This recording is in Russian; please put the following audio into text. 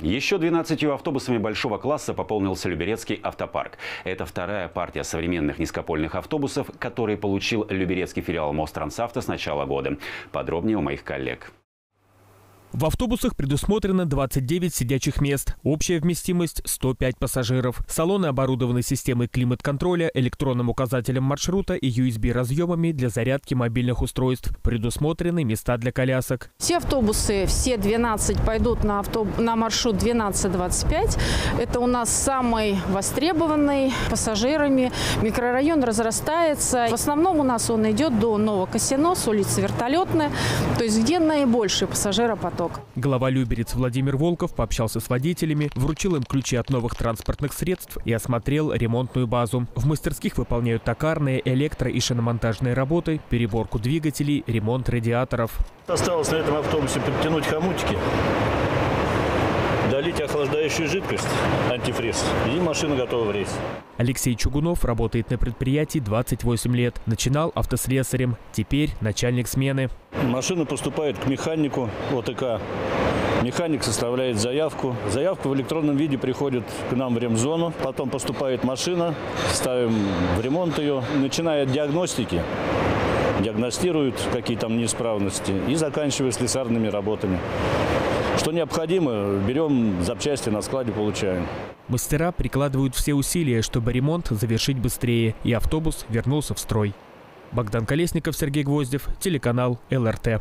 Еще 12 автобусами большого класса пополнился Люберецкий автопарк. Это вторая партия современных низкопольных автобусов, которые получил Люберецкий филиал Мострансавто с начала года. Подробнее у моих коллег. В автобусах предусмотрено 29 сидячих мест. Общая вместимость – 105 пассажиров. Салоны оборудованы системой климат-контроля, электронным указателем маршрута и USB-разъемами для зарядки мобильных устройств. Предусмотрены места для колясок. Все автобусы, все 12 пойдут на маршрут 12-25. Это у нас самый востребованный пассажирами. Микрорайон разрастается. В основном у нас он идет до Новокосино, с улицы Вертолетная, то есть где наибольший пассажиропоток. Глава Люберец Владимир Волков пообщался с водителями, вручил им ключи от новых транспортных средств и осмотрел ремонтную базу. В мастерских выполняют токарные, электро- и шиномонтажные работы, переборку двигателей, ремонт радиаторов. Осталось на этом автобусе подтянуть хомутики, долить охлаждающую жидкость, антифриз, и машина готова в рейс. Алексей Чугунов работает на предприятии 28 лет. Начинал автослесарем, теперь начальник смены. Машина поступает к механику ОТК. Механик составляет заявку. Заявка в электронном виде приходит к нам в ремзону. Потом поступает машина, ставим в ремонт ее. Начиная от диагностики, диагностируют, какие там неисправности, и заканчивая слесарными работами. Что необходимо, берем запчасти на складе, получаем. Мастера прикладывают все усилия, чтобы ремонт завершить быстрее, и автобус вернулся в строй. Богдан Колесников, Сергей Гвоздев, телеканал ЛРТ.